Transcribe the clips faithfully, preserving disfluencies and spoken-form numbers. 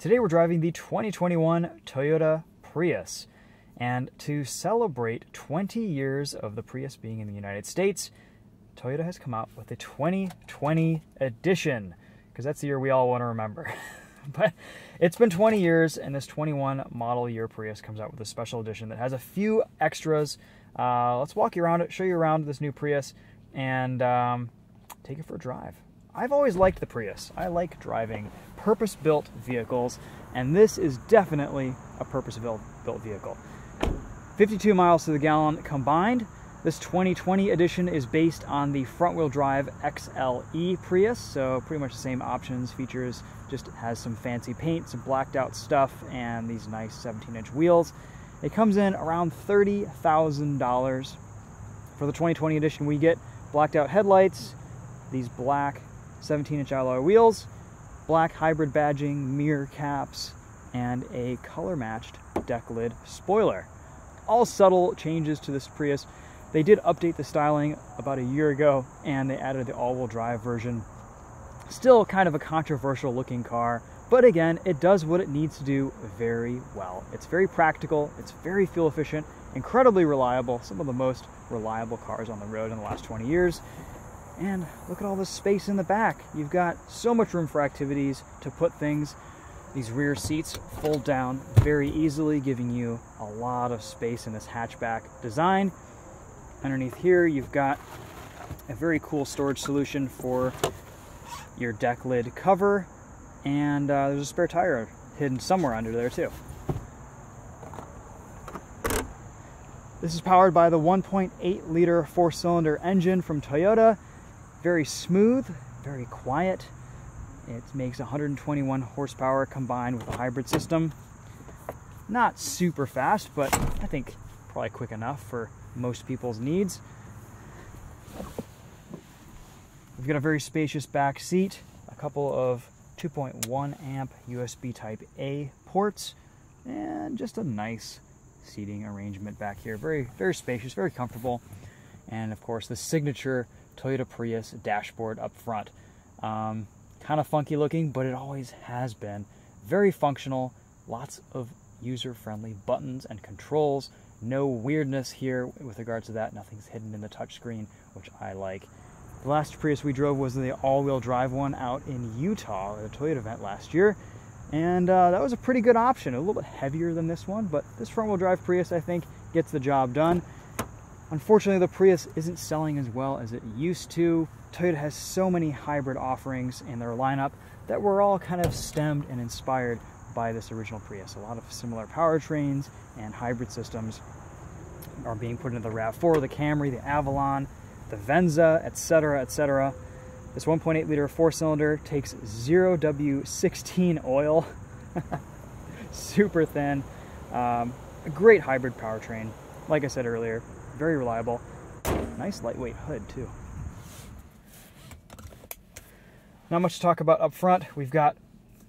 Today we're driving the twenty twenty-one Toyota Prius, and to celebrate twenty years of the Prius being in the United States, Toyota has come out with a twenty twenty edition, because that's the year we all want to remember. But it's been twenty years, and this twenty-one model year Prius comes out with a special edition that has a few extras. Uh, let's walk you around it, show you around this new Prius, and um, take it for a drive. I've always liked the Prius. I like driving purpose-built vehicles, and this is definitely a purpose-built vehicle. fifty-two miles to the gallon combined. This twenty twenty edition is based on the front-wheel drive X L E Prius, so pretty much the same options, features, just has some fancy paint, some blacked-out stuff, and these nice seventeen-inch wheels. It comes in around thirty thousand dollars. For the twenty twenty edition, we get blacked-out headlights, these black seventeen-inch alloy wheels, black hybrid badging, mirror caps, and a color-matched deck lid spoiler. All subtle changes to this Prius. They did update the styling about a year ago, and they added the all-wheel drive version. Still kind of a controversial looking car, but again, it does what it needs to do very well. It's very practical, it's very fuel efficient, incredibly reliable, some of the most reliable cars on the road in the last twenty years. And look at all this space in the back. You've got so much room for activities to put things. These rear seats fold down very easily, giving you a lot of space in this hatchback design. Underneath here, you've got a very cool storage solution for your deck lid cover, and uh, there's a spare tire hidden somewhere under there too. This is powered by the one point eight liter four-cylinder engine from Toyota. Very smooth, very quiet. It makes one hundred twenty-one horsepower combined with a hybrid system. Not super fast, but I think probably quick enough for most people's needs. We've got a very spacious back seat, a couple of two point one amp U S B type A ports, and just a nice seating arrangement back here. Very, very spacious, very comfortable. And of course the signature Toyota Prius dashboard up front. Um, kind of funky looking, but it always has been. Very functional, lots of user-friendly buttons and controls. No weirdness here with regards to that. Nothing's hidden in the touchscreen, which I like. The last Prius we drove was the all-wheel drive one out in Utah at a Toyota event last year, and uh, that was a pretty good option. A little bit heavier than this one, but this front-wheel drive Prius, I think, gets the job done. Unfortunately, the Prius isn't selling as well as it used to. Toyota has so many hybrid offerings in their lineup that we're all kind of stemmed and inspired by this original Prius. A lot of similar powertrains and hybrid systems are being put into the RAV four, the Camry, the Avalon, the Venza, et cetera, et cetera. This one point eight liter four-cylinder takes zero W sixteen oil, super thin, um, a great hybrid powertrain. Like I said earlier, very reliable. Nice lightweight hood too. Not much to talk about up front. We've got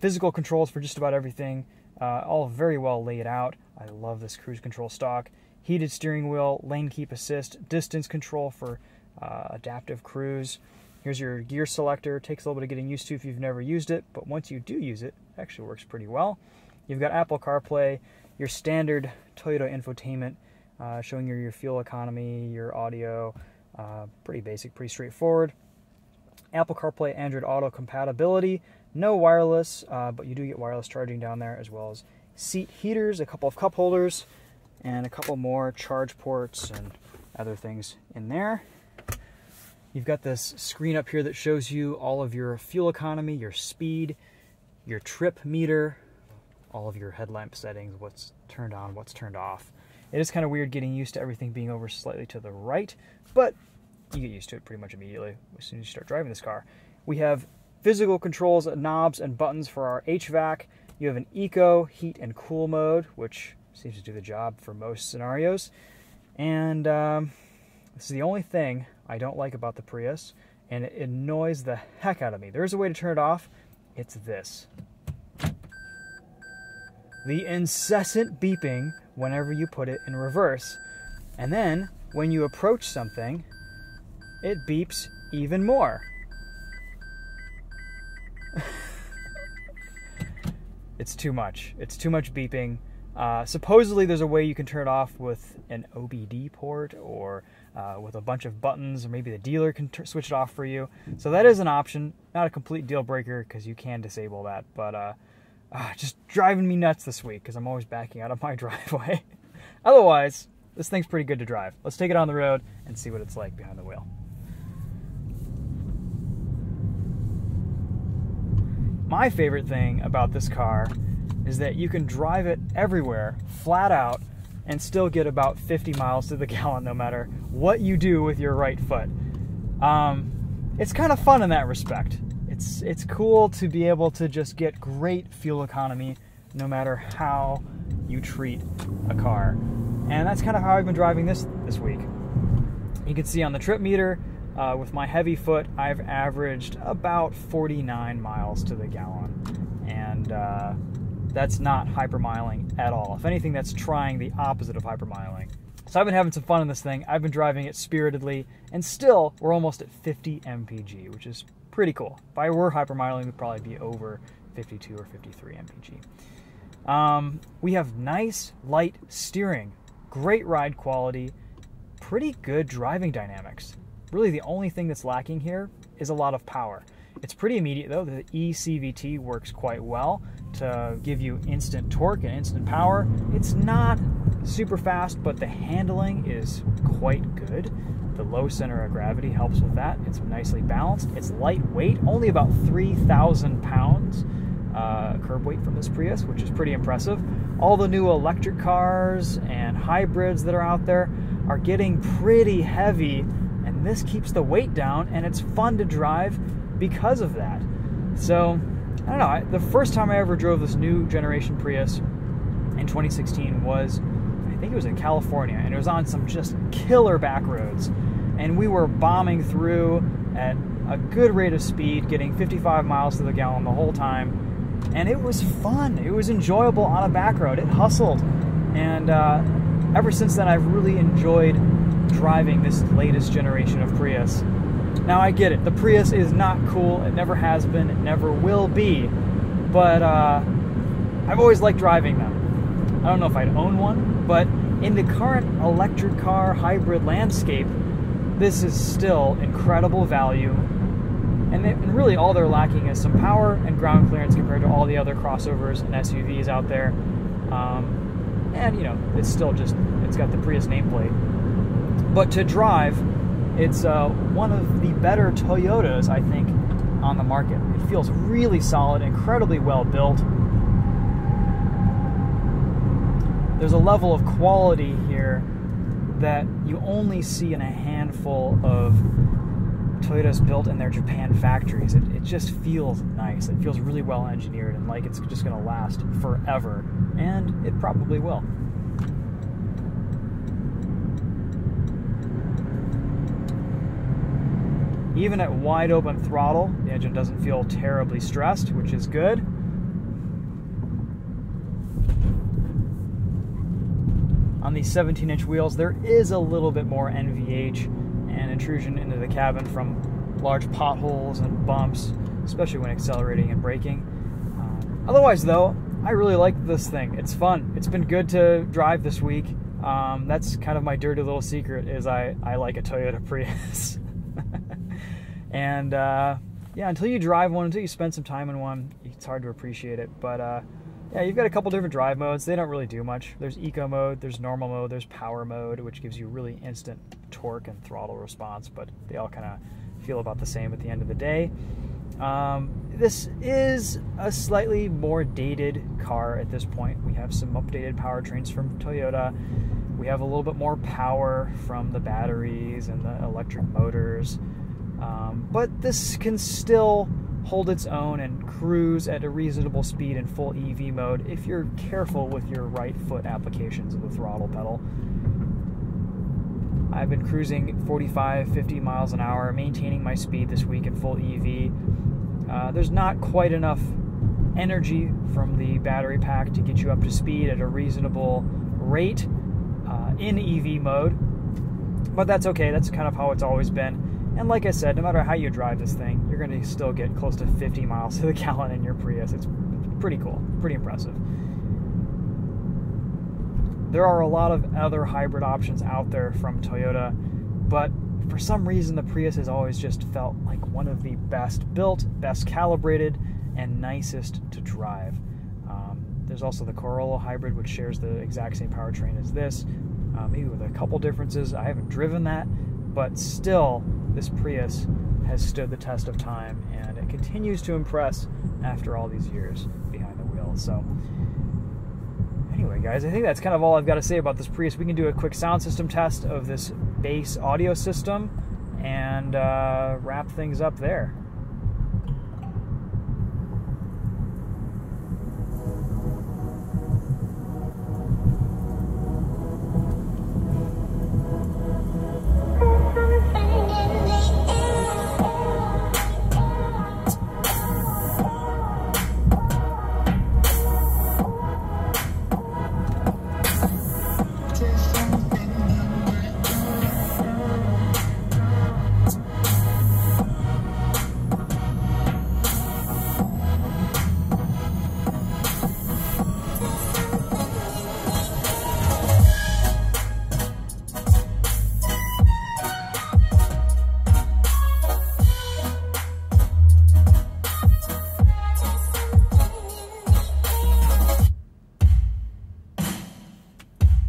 physical controls for just about everything, uh, all very well laid out. I love this cruise control stock. Heated steering wheel, lane keep assist, distance control for uh, adaptive cruise. Here's your gear selector. Takes a little bit of getting used to if you've never used it, but once you do use it, it actually works pretty well. You've got Apple CarPlay, your standard Toyota infotainment, uh, showing you your fuel economy, your audio, uh, pretty basic, pretty straightforward. Apple CarPlay, Android Auto compatibility. No wireless, uh, but you do get wireless charging down there, as well as seat heaters, a couple of cup holders, and a couple more charge ports and other things in there. You've got this screen up here that shows you all of your fuel economy, your speed, your trip meter, all of your headlamp settings, what's turned on, what's turned off. It is kind of weird getting used to everything being over slightly to the right, but you get used to it pretty much immediately as soon as you start driving this car. We have physical controls, knobs, and buttons for our H V A C. You have an eco, heat, and cool mode, which seems to do the job for most scenarios. And um, this is the only thing I don't like about the Prius, and it annoys the heck out of me. There is a way to turn it off. It's this. The incessant beeping whenever you put it in reverse. And then when you approach something, it beeps even more. It's too much. It's too much beeping. Uh, supposedly there's a way you can turn it off with an O B D port or uh, with a bunch of buttons, or maybe the dealer can switch it off for you. So that is an option, not a complete deal breaker because you can disable that, but uh, uh, just driving me nuts this week because I'm always backing out of my driveway. Otherwise, this thing's pretty good to drive. Let's take it on the road and see what it's like behind the wheel. My favorite thing about this car is that you can drive it everywhere, flat out, and still get about fifty miles to the gallon no matter what you do with your right foot. Um, it's kind of fun in that respect. It's, it's cool to be able to just get great fuel economy no matter how you treat a car. And that's kind of how I've been driving this this week. You can see on the trip meter, Uh, with my heavy foot, I've averaged about forty-nine miles to the gallon, and uh, that's not hypermiling at all. If anything, that's trying the opposite of hypermiling. So I've been having some fun in this thing. I've been driving it spiritedly, and still, we're almost at fifty M P G, which is pretty cool. If I were hypermiling, we'd probably be over fifty-two or fifty-three M P G. Um, we have nice, light steering, great ride quality, pretty good driving dynamics. Really, the only thing that's lacking here is a lot of power. It's pretty immediate, though. The e C V T works quite well to give you instant torque and instant power. It's not super fast, but the handling is quite good. The low center of gravity helps with that. It's nicely balanced. It's lightweight, only about three thousand pounds uh, curb weight from this Prius, which is pretty impressive. All the new electric cars and hybrids that are out there are getting pretty heavy. And this keeps the weight down, and it's fun to drive because of that. So, I don't know, I, the first time I ever drove this new generation Prius in twenty sixteen was, I think it was in California, and it was on some just killer back roads. And we were bombing through at a good rate of speed, getting fifty-five miles to the gallon the whole time. And it was fun. It was enjoyable on a back road. It hustled. And uh, ever since then, I've really enjoyed driving this latest generation of Prius. Now I get it, the Prius is not cool, it never has been, it never will be, but uh, I've always liked driving them. I don't know if I'd own one, but in the current electric car hybrid landscape, this is still incredible value, and, they, and really all they're lacking is some power and ground clearance compared to all the other crossovers and S U Vs out there, um, and you know, it's still just, it's got the Prius nameplate. But to drive, it's uh, one of the better Toyotas, I think, on the market. It feels really solid, incredibly well built. There's a level of quality here that you only see in a handful of Toyotas built in their Japan factories. It, it just feels nice. It feels really well engineered and like it's just going to last forever. And it probably will. Even at wide open throttle, the engine doesn't feel terribly stressed, which is good. On these seventeen inch wheels, there is a little bit more N V H and intrusion into the cabin from large potholes and bumps, especially when accelerating and braking. Uh, otherwise though, I really like this thing. It's fun. It's been good to drive this week. Um, that's kind of my dirty little secret, is I, I like a Toyota Prius. And uh, yeah, until you drive one, until you spend some time in one, it's hard to appreciate it. But uh, yeah, you've got a couple different drive modes. They don't really do much. There's eco mode, there's normal mode, there's power mode, which gives you really instant torque and throttle response. But they all kind of feel about the same at the end of the day. Um, this is a slightly more dated car at this point. We have some updated powertrains from Toyota. We have a little bit more power from the batteries and the electric motors. Um, but this can still hold its own and cruise at a reasonable speed in full E V mode if you're careful with your right foot applications of the throttle pedal. I've been cruising forty-five, fifty miles an hour, maintaining my speed this week in full E V. Uh, there's not quite enough energy from the battery pack to get you up to speed at a reasonable rate uh, in E V mode, but that's okay. That's kind of how it's always been. And like I said, no matter how you drive this thing, you're going to still get close to fifty miles to the gallon in your Prius. It's pretty cool, pretty impressive. There are a lot of other hybrid options out there from Toyota, but for some reason the Prius has always just felt like one of the best built, best calibrated, and nicest to drive. Um, there's also the Corolla Hybrid, which shares the exact same powertrain as this, um, maybe with a couple differences. I haven't driven that, but still, this Prius has stood the test of time, and it continues to impress after all these years behind the wheel. So anyway, guys, I think that's kind of all I've got to say about this Prius. We can do a quick sound system test of this base audio system and uh, wrap things up there.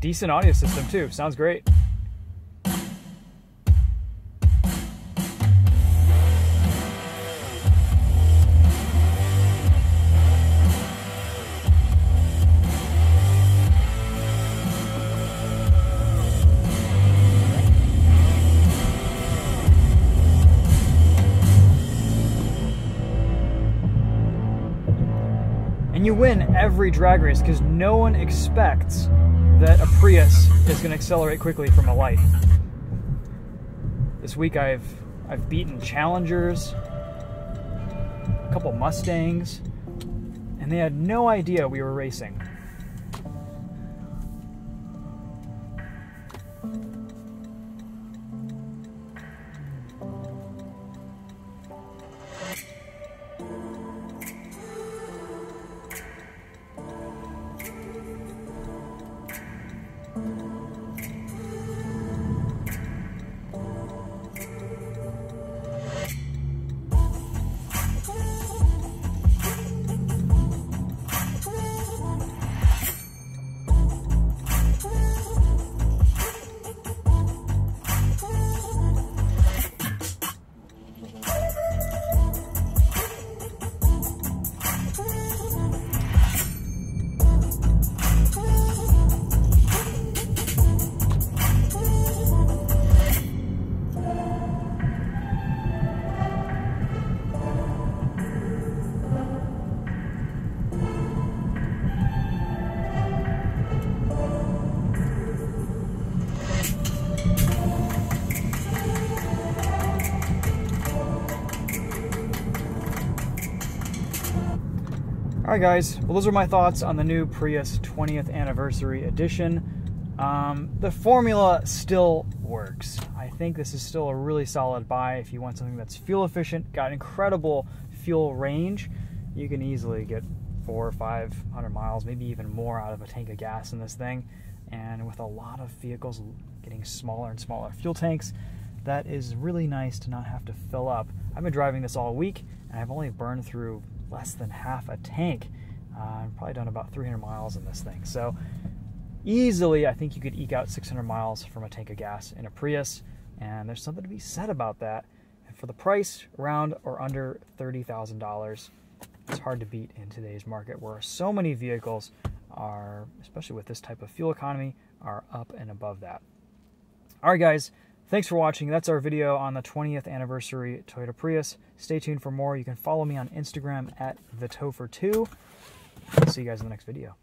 Decent audio system too, sounds great. And you win every drag race because no one expects that a Prius is going to accelerate quickly from a light. This week I've I've beaten Challengers, a couple Mustangs, and they had no idea we were racing. Alright guys, well those are my thoughts on the new Prius twentieth Anniversary Edition. Um, the formula still works. I think this is still a really solid buy if you want something that's fuel efficient, got incredible fuel range. You can easily get four or five hundred miles, maybe even more out of a tank of gas in this thing. And with a lot of vehicles getting smaller and smaller fuel tanks, that is really nice to not have to fill up. I've been driving this all week and I've only burned through less than half a tank. Uh, I've probably done about three hundred miles in this thing. So easily, I think you could eke out six hundred miles from a tank of gas in a Prius, and there's something to be said about that. And for the price, around or under thirty thousand dollars, it's hard to beat in today's market where so many vehicles are, especially with this type of fuel economy, are up and above that. All right, guys. Thanks for watching. That's our video on the twentieth anniversary Toyota Prius. Stay tuned for more. You can follow me on Instagram at the topher two. See you guys in the next video.